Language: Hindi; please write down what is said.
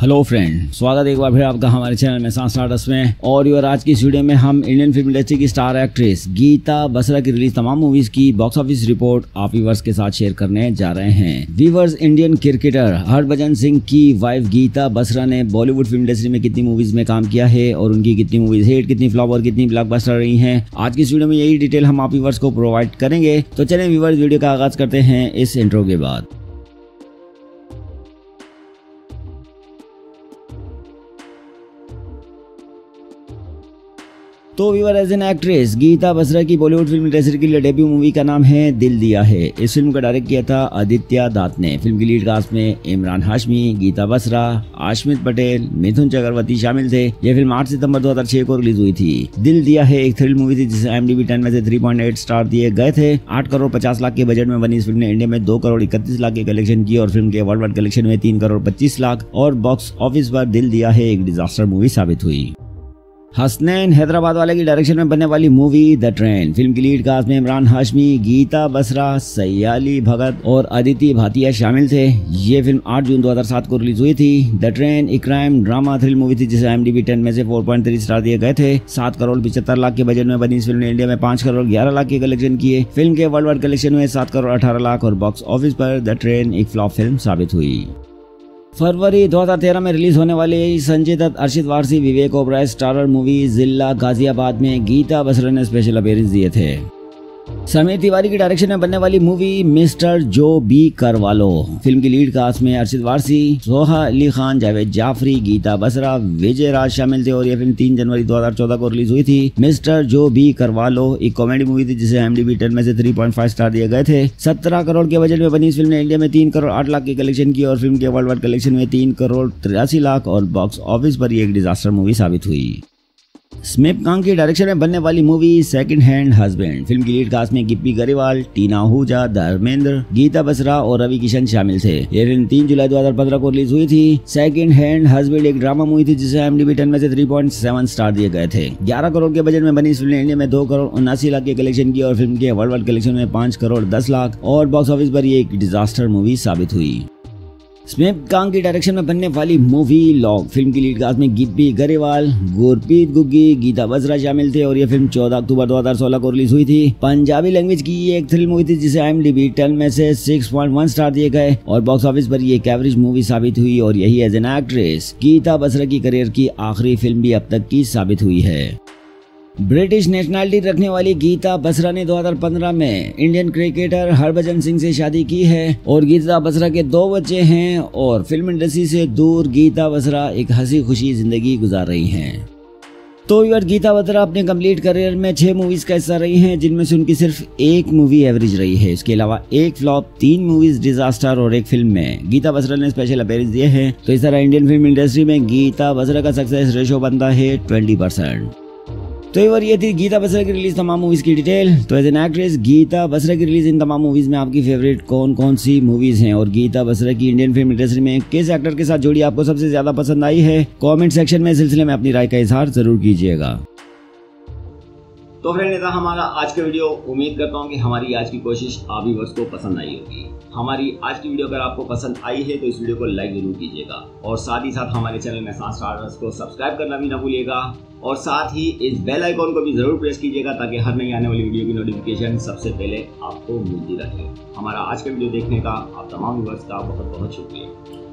हेलो फ्रेंड, स्वागत है एक बार फिर आपका हमारे चैनल मेहसान स्टारडस्ट में। और योर आज की इस वीडियो में हम इंडियन फिल्म इंडस्ट्री की स्टार एक्ट्रेस गीता बसरा की रिलीज तमाम मूवीज की बॉक्स ऑफिस रिपोर्ट आप व्यूअर्स के साथ शेयर करने जा रहे हैं। Viewers, Indian cricketer Harbhajan Singh की वाइफ गीता बसरा ने बॉलीवुड फिल्म इंडस्ट्री में कितनी मूवीज में काम किया है और उनकी कितनी मूवीज हिट, कितनी फ्लॉप और कितनी ब्लॉकबस्टर रही है, आज की इस वीडियो में यही डिटेल हम आप व्यूअर्स को प्रोवाइड करेंगे। तो चलिए व्यूअर्स, वीडियो का आगाज करते हैं इस इंट्रो के बाद। तो viewer, as an actress Geeta Basra की बॉलीवुड फिल्म इंडस्ट्री के लिए डेब्यू मूवी का नाम है दिल दिया है। इस फिल्म को डायरेक्ट किया था आदित्य दत्त ने। फिल्म की लीड कास्ट में इमरान हाशमी, गीता बसरा, आशमित पटेल, मिथुन चक्रवर्ती शामिल थे। यह फिल्म 8 सितंबर 2006 को रिलीज हुई थी। दिल दिया है एक थ्रिल मूवी थी जिसे IMDb 10 में से 3.8 स्टार दिए गए थे। 8 करोड़ 50 लाख के बजट में बनी इस फिल्म ने इंडिया में 2 करोड़ 31 लाख के कलेक्शन की और फिल्म के वर्ल्ड वाइड कलेक्शन में 3 करोड़ 25 लाख और बॉक्स ऑफिस पर दिल दिया है एक डिजास्टर मूवी साबित हुई। हसनैन हैदराबाद वाले की डायरेक्शन में बनने वाली मूवी द ट्रेन। फिल्म की लीड कास्ट में इमरान हाशमी, गीता बसरा, सयाली भगत और अदिति भाटिया शामिल थे। ये फिल्म 8 जून 2007 को रिलीज हुई थी। द ट्रेन एक क्राइम ड्रामा थ्रिल मूवी थी जिसे IMDb 10 में से 4.3 स्टार दिए गए थे। 7 करोड़ 75 लाख के बजट में बनी इस फिल्म ने इंडिया में 5 करोड़ 11 लाख के कलेक्शन किए। फिल्म के वर्ल्ड वाइड कलेक्शन में 7 करोड़ 18 लाख और बॉक्स ऑफिस पर द ट्रेन एक फ्लॉप फिल्म साबित हुई। फरवरी 2013 में रिलीज होने वाली संजय दत्त, अर्शद वारसी, विवेक ओबराय स्टारर मूवी जिला गाजियाबाद में गीता बसरा ने स्पेशल अपीयरेंस दिए थे। समीर तिवारी की डायरेक्शन में बनने वाली movie mister Joe B Carvalho. Film की लीड कास्ट में अर्शद वारसी, जोहा अली खान, जावेद जाफरी, गीता बसरा, विजय राज शामिल थे और यह फिल्म 3 जनवरी 2014 को रिलीज हुई थी। मिस्टर जो बी करवालो एक कॉमेडी मूवी थी जिसे IMDb 10 में से 3.5 स्टार दिए गए थे। 17 करोड़ के बजट में बनी इस फिल्म ने इंडिया में 3 करोड़ 8 लाख के कलेक्शन की और फिल्म के वर्ल्ड वाइड कलेक्शन में 3 करोड़ 83 लाख और बॉक्स ऑफिस पर एक डिजास्टर मूवी साबित हुई। स्मिप कांग की डायरेक्शन में बनने वाली movie second hand husband. Film की लीड कास्ट में गिप्पी ग्रेवाल, टीना आहूजा, धर्मेंद्र, गीता बसरा और रवि किशन शामिल थे। यह फिल्म 3 जुलाई 2015 को रिलीज हुई थी। सेकंड हैंड हस्बैंड एक ड्रामा मूवी थी जिसे IMDb 10 में से 3.7 स्टार दिए गए थे। 11 करोड़ के बजट में बनी इस फिल्म ने इंडिया में 2 करोड़ 79 लाख के कलेक्शन की और फिल्म के वर्ल्ड वाइड कलेक्शन में 5 करोड़ 10 लाख और बॉक्स ऑफिस पर एक डिजास्टर मूवी साबित हुई। स्मिप कांग की डायरेक्शन में बनने वाली मूवी लॉग। फिल्म की लीड कास्ट में गिप्पी ग्रेवाल, गुरप्रीत गुग्गी, गीता बसरा शामिल थे और यह फिल्म 14 अक्टूबर 2016 को रिलीज हुई थी। पंजाबी लैंग्वेज की ये एक थ्रिल मूवी थी जिसे IMDb 10 में से 6.1 स्टार दिए गए और बॉक्स ऑफिस पर ये एक एवरेज मूवी साबित हुई और यही as an actress Geeta Basra की करियर की आखिरी फिल्म भी अब तक की साबित हुई है। ब्रिटिश नेशनैलिटी रखने वाली गीता बसरा ने 2015 में इंडियन क्रिकेटर हरभजन सिंह से शादी की है और गीता बसरा के 2 बच्चे हैं और फिल्म इंडस्ट्री से दूर गीता बसरा एक हंसी खुशी जिंदगी गुजार रही हैं। तो यार, गीता बसरा अपने कंप्लीट करियर में 6 मूवीज का हिस्सा रही हैं जिनमें से उनकी सिर्फ 1 मूवी एवरेज रही है। इसके अलावा 1 फ्लॉप, 3 मूवीज डिजास्टर और 1 फिल्म में गीता बसरा ने स्पेशल अपीयरेंस दिए हैं। तो इस तरह इंडियन फिल्म इंडस्ट्री में गीता बसरा का सक्सेस रेशो बनता है 20%। तो ये थी गीता बसरा की रिलीज तमाम मूवीज की डिटेल। तो as an actress Geeta Basra की रिलीज इन तमाम मूवीज में आपकी फेवरेट कौन कौन सी मूवीज हैं और गीता बसरा की इंडियन फिल्म इंडस्ट्री में किस एक्टर के साथ जोड़ी आपको सबसे ज्यादा पसंद आई है, कमेंट सेक्शन में इस सिलसिले में अपनी राय का इजहार जरूर कीजिएगा। तो फ्रेंड, ये था हमारा आज का वीडियो। उम्मीद करता हूँ कि हमारी आज की कोशिश आप व्यूअर्स को पसंद आई होगी। हमारी आज की वीडियो अगर आपको पसंद आई है तो इस वीडियो को लाइक जरूर कीजिएगा और साथ ही साथ हमारे चैनल मेहसान स्टारडस्ट को सब्सक्राइब करना भी ना भूलिएगा और साथ ही इस बेल आइकॉन को भी जरूर प्रेस कीजिएगा ताकि हर नई आने वाली वीडियो की नोटिफिकेशन सबसे पहले आपको मिलती रहे। हमारा आज का वीडियो देखने का आप तमाम व्यूअर्स का बहुत बहुत शुक्रिया।